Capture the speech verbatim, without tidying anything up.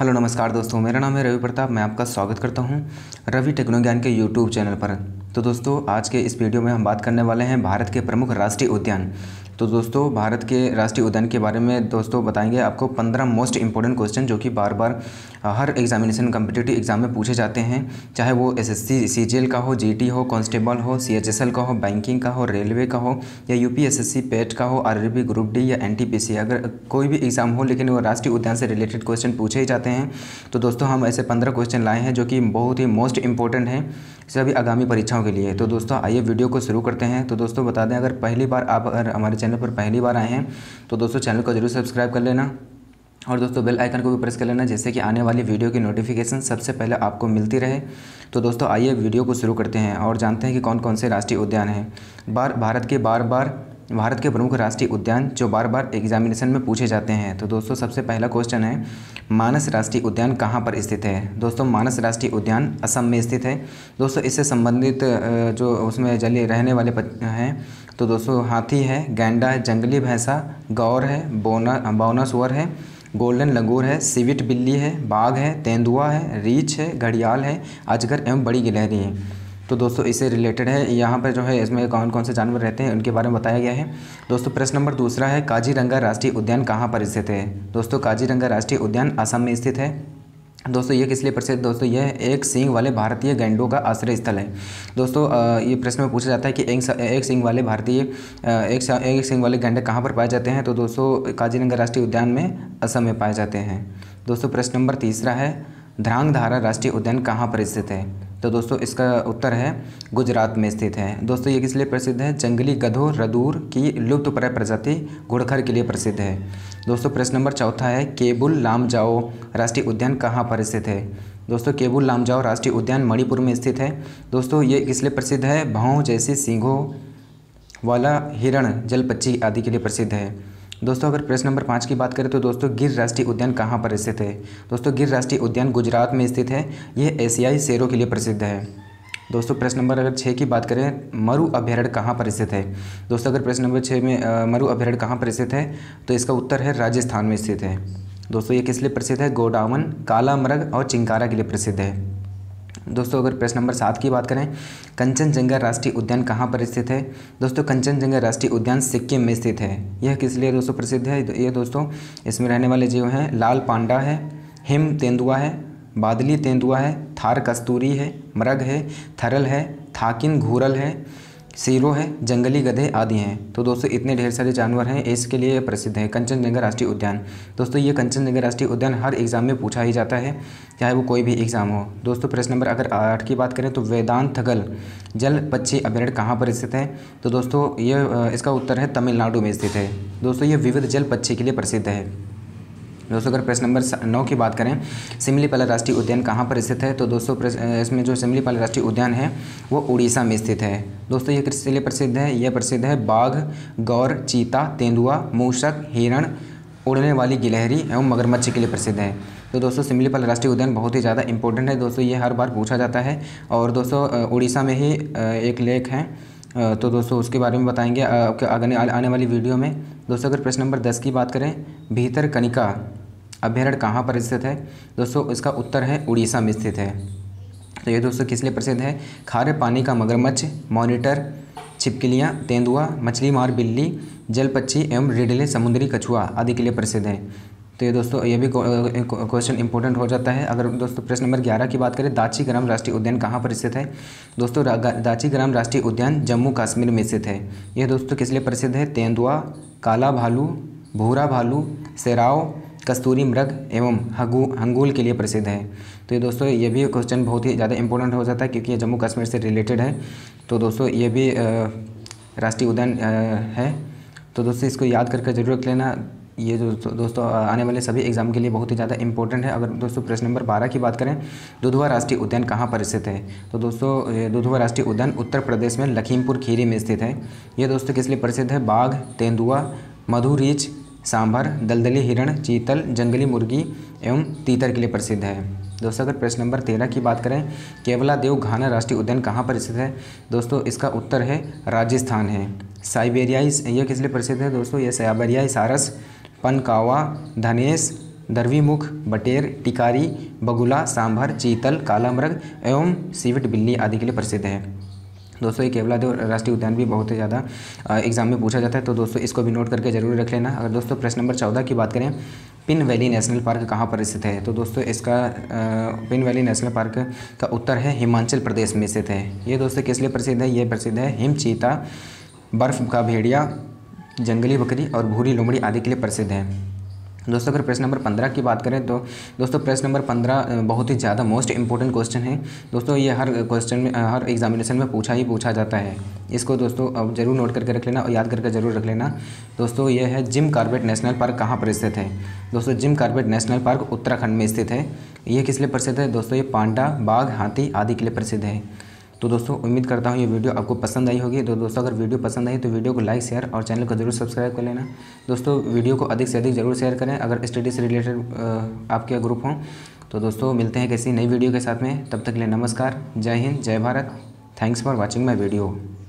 Hello नमस्कार दोस्तों, मेरा नाम है रवि प्रताप। मैं आपका स्वागत करता हूं रवि टेक्नोज्ञान के यूट्यूब चैनल पर। तो दोस्तों, आज के इस वीडियो में हम बात करने वाले हैं भारत के प्रमुख राष्ट्रीय उद्यान। तो दोस्तों, भारत के राष्ट्रीय उद्यान के बारे में दोस्तों बताएंगे आपको पंद्रह मोस्ट इंपॉर्टेंट क्वेश्चन जो कि बार बार हर एग्जामिनेशन कम्पिटिटिव एग्जाम में पूछे जाते हैं, चाहे वो एसएससी सीजीएल का हो, जीटी हो, कांस्टेबल हो, सीएचएसएल का हो, बैंकिंग का हो, रेलवे का हो, या यूपीएसएससी पेट का हो, आरआरबी ग्रुप डी या एनटीपीसी। अगर कोई भी एग्जाम हो लेकिन वो राष्ट्रीय उद्यान से रिलेटेड क्वेश्चन पूछे ही जाते हैं। तो दोस्तों, हम ऐसे पंद्रह क्वेश्चन लाए हैं जो कि बहुत ही मोस्ट इंपॉर्टेंट हैं सभी आगामी परीक्षाओं के लिए। तो दोस्तों, आइए वीडियो को शुरू करते हैं। तो दोस्तों बता दें, अगर पहली बार आप अगर हमारे चैनल पर पहली बार आए हैं तो दोस्तों चैनल को जरूर सब्सक्राइब कर लेना और दोस्तों बेल आइकन को भी प्रेस कर लेना, जिससे कि आने वाली वीडियो की नोटिफिकेशन सबसे पहले आपको मिलती रहे। तो दोस्तों, आइए वीडियो को शुरू करते हैं और जानते हैं कि कौन कौन से राष्ट्रीय उद्यान हैं। बार भारत के बार बार भारत के प्रमुख राष्ट्रीय उद्यान जो बार बार एग्जामिनेशन में पूछे जाते हैं। तो दोस्तों, सबसे पहला क्वेश्चन है, मानस राष्ट्रीय उद्यान कहाँ पर स्थित है। दोस्तों, मानस राष्ट्रीय उद्यान असम में स्थित है। दोस्तों, इससे संबंधित जो उसमें जलीय रहने वाले हैं तो दोस्तों हाथी है, गैंडा है, जंगली भैंसा, गौर है, बोना बौना सुअर है, गोल्डन लंगूर है, सिविट बिल्ली है, बाघ है, तेंदुआ है, रीछ है, घड़ियाल है, अजगर एवं बड़ी गिलहरी है। तो दोस्तों, इससे रिलेटेड है। यहाँ पर जो है इसमें कौन कौन से जानवर रहते हैं उनके बारे में बताया गया है। दोस्तों, प्रश्न नंबर दूसरा है, काजीरंगा राष्ट्रीय उद्यान कहाँ पर स्थित है। दोस्तों, काजीरंगा राष्ट्रीय उद्यान असम में स्थित है। दोस्तों, ये किस लिए प्रसिद्ध। दोस्तों, यह एक सींग वाले भारतीय गैंडों का आश्रय स्थल है। दोस्तों, ये प्रश्न में पूछा जाता है कि एक सींग वाले भारतीय एक एक सींग वाले गैंडे कहाँ पर पाए जाते हैं। तो दोस्तों, काजीरंगा राष्ट्रीय उद्यान में असम में पाए जाते हैं। दोस्तों, प्रश्न नंबर तीसरा है, ध्रांग धारा राष्ट्रीय उद्यान कहाँ पर स्थित है। तो दोस्तों, इसका उत्तर है गुजरात में स्थित है। दोस्तों, ये किस लिए प्रसिद्ध है। जंगली गधों रदूर की लुप्तप्राय प्रजाति घुड़खर के लिए प्रसिद्ध है। दोस्तों, प्रश्न नंबर चौथा है, केबुल लामजाओ राष्ट्रीय उद्यान कहाँ पर स्थित है। दोस्तों, केबुल लामजाओ राष्ट्रीय उद्यान मणिपुर में स्थित है। दोस्तों, ये किस लिए प्रसिद्ध है। भाव जैसे सींगों वाला हिरण, जल पक्षी आदि के लिए प्रसिद्ध है। दोस्तों, अगर प्रश्न नंबर पाँच की बात करें तो दोस्तों, गिर राष्ट्रीय उद्यान कहाँ पर स्थित है। दोस्तों, गिर राष्ट्रीय उद्यान गुजरात में स्थित है। यह एशियाई शेरों के लिए प्रसिद्ध है। दोस्तों, प्रश्न नंबर अगर छः की बात करें, मरु अभयारण्य कहाँ पर स्थित है। दोस्तों, अगर प्रश्न नंबर छः में मरु अभयारण्य कहाँ पर स्थित है तो इसका उत्तर है राजस्थान में स्थित है। दोस्तों, ये किस लिए प्रसिद्ध है। गोडावन, काला मृग और चिंकारा के लिए प्रसिद्ध है। दोस्तों, अगर प्रश्न नंबर सात की बात करें, कंचनजंगा राष्ट्रीय उद्यान कहाँ पर स्थित है। दोस्तों, कंचनजंगा राष्ट्रीय उद्यान सिक्किम में स्थित है। यह किस लिए दोस्तों प्रसिद्ध है। ये दोस्तों इसमें रहने वाले जीव हैं, लाल पांडा है, हिम तेंदुआ है, बादली तेंदुआ है, थार कस्तूरी है, मृग है, थरल है, थाकिन घूरल है, सीरो है, जंगली गधे आदि हैं। तो दोस्तों, इतने ढेर सारे जानवर हैं, इसके लिए प्रसिद्ध है कंचनजंगा राष्ट्रीय उद्यान। दोस्तों, ये कंचनजंगा राष्ट्रीय उद्यान हर एग्जाम में पूछा ही जाता है, चाहे वो कोई भी एग्जाम हो। दोस्तों, प्रश्न नंबर अगर आठ की बात करें तो वेदांथगल जल पक्षी अभयारण्य कहाँ पर स्थित है। तो दोस्तों, ये इसका उत्तर है तमिलनाडु में स्थित है। दोस्तों, ये विविध जल पक्षी के लिए प्रसिद्ध है। दोस्तों, अगर प्रश्न नंबर नौ की बात करें, सिमलीपाल राष्ट्रीय उद्यान कहाँ पर स्थित है। तो दोस्तों, इसमें जो सिमलीपाल राष्ट्रीय उद्यान है वो उड़ीसा में स्थित है। दोस्तों, ये किस लिए प्रसिद्ध है। यह प्रसिद्ध है बाघ, गौर, चीता, तेंदुआ, मूषक, हिरण, उड़ने वाली गिलहरी एवं मगरमच्छ के लिए प्रसिद्ध है। तो दोस्तों, सिमलीपाल राष्ट्रीय उद्यान बहुत ही ज़्यादा इंपॉर्टेंट है। दोस्तों, ये हर बार पूछा जाता है और दोस्तों उड़ीसा में ही एक लेक है। तो दोस्तों, उसके बारे में बताएंगे आगे आने वाली वीडियो में। दोस्तों, अगर प्रश्न नंबर दस की बात करें, भीतर कनिका अभ्यारण्य कहाँ पर स्थित है। दोस्तों, इसका उत्तर है उड़ीसा में स्थित है। तो ये दोस्तों किस लिए प्रसिद्ध है। खारे पानी का मगरमच्छ, मॉनिटर, छिपकलियाँ, तेंदुआ, मछली मार बिल्ली, जल पक्षी एवं रिडले समुद्री कछुआ आदि के लिए प्रसिद्ध है। तो ये दोस्तों ये भी क्वेश्चन इंपॉर्टेंट हो जाता है। अगर दोस्तों प्रश्न नंबर ग्यारह की बात करें, दाची ग्राम राष्ट्रीय उद्यान कहाँ पर स्थित है। दोस्तों, दाची ग्राम राष्ट्रीय उद्यान जम्मू कश्मीर में स्थित है। यह दोस्तों किस लिए प्रसिद्ध है। तेंदुआ, काला भालू, भूरा भालू, सेराव, कस्तूरी मृग एवं हगू हंगूल के लिए प्रसिद्ध है। तो ये दोस्तों ये भी क्वेश्चन बहुत ही ज़्यादा इंपॉर्टेंट हो जाता है, क्योंकि ये जम्मू कश्मीर से रिलेटेड है। तो दोस्तों ये भी राष्ट्रीय उद्यान है। तो दोस्तों इसको याद करके जरूर रख लेना। ये जो दोस्तों आने वाले सभी एग्जाम के लिए बहुत ही ज़्यादा इंपॉर्टेंट है। अगर दोस्तों प्रश्न नंबर बारह की बात करें, दुधवा राष्ट्रीय उद्यान कहाँ पर स्थित है। तो दोस्तों दुधवा राष्ट्रीय उद्यान उत्तर प्रदेश में लखीमपुर खीरी में स्थित है। ये दोस्तों किस लिए प्रसिद्ध है। बाघ, तेंदुआ, मधु रीछ, सांभर, दलदली हिरण, चीतल, जंगली मुर्गी एवं तीतर के लिए प्रसिद्ध है। दोस्तों, अगर प्रश्न नंबर तेरह की बात करें, केवला देव घाना राष्ट्रीय उद्यान कहाँ पर स्थित है। दोस्तों, इसका उत्तर है राजस्थान है। साइबेरियाई यह किस लिए प्रसिद्ध है। दोस्तों, यह साइबेरियाई सारस, पनकावा, धनेश, दरवीमुख, बटेर, टिकारी, बगुला, सांभर, चीतल, काला मृग एवं सीवट बिल्ली आदि के लिए प्रसिद्ध है। दोस्तों ये केवला देव राष्ट्रीय उद्यान भी बहुत ही ज़्यादा एग्जाम में पूछा जाता है, तो दोस्तों इसको भी नोट करके जरूर रख लेना। अगर दोस्तों प्रश्न नंबर चौदह की बात करें, पिन वैली नेशनल पार्क कहाँ पर स्थित है, तो दोस्तों इसका आ, पिन वैली नेशनल पार्क का उत्तर है हिमाचल प्रदेश में स्थित है। ये दोस्तों किस लिए प्रसिद्ध है, ये प्रसिद्ध है हिम चीता, बर्फ़ का भेड़िया, जंगली बकरी और भूरी लोमड़ी आदि के लिए प्रसिद्ध है। दोस्तों अगर प्रश्न नंबर पंद्रह की बात करें तो दोस्तों प्रश्न नंबर पंद्रह बहुत ही ज़्यादा मोस्ट इंपॉर्टेंट क्वेश्चन है। दोस्तों ये हर क्वेश्चन में, हर एग्जामिनेशन में पूछा ही पूछा जाता है। इसको दोस्तों अब जरूर नोट करके रख लेना और याद करके जरूर रख लेना। दोस्तों ये है जिम कार्बेट नेशनल पार्क कहाँ पर स्थित है। दोस्तों Jim Corbett national park Uttarakhand में स्थित है। ये किस लिए प्रसिद्ध है दोस्तों, ये पांडा, बाघ, हाथी आदि के लिए प्रसिद्ध है। तो दोस्तों उम्मीद करता हूँ ये वीडियो आपको पसंद आई होगी। तो दोस्तों अगर वीडियो पसंद आई तो वीडियो को लाइक, शेयर और चैनल को जरूर सब्सक्राइब कर लेना। दोस्तों वीडियो को अधिक से अधिक जरूर शेयर करें अगर स्टडी से रिलेटेड आपके ग्रुप हों। तो दोस्तों मिलते हैं किसी नई वीडियो के साथ में, तब तक के लिए नमस्कार, जय हिंद, जय Bharat. Thanks for watching my video.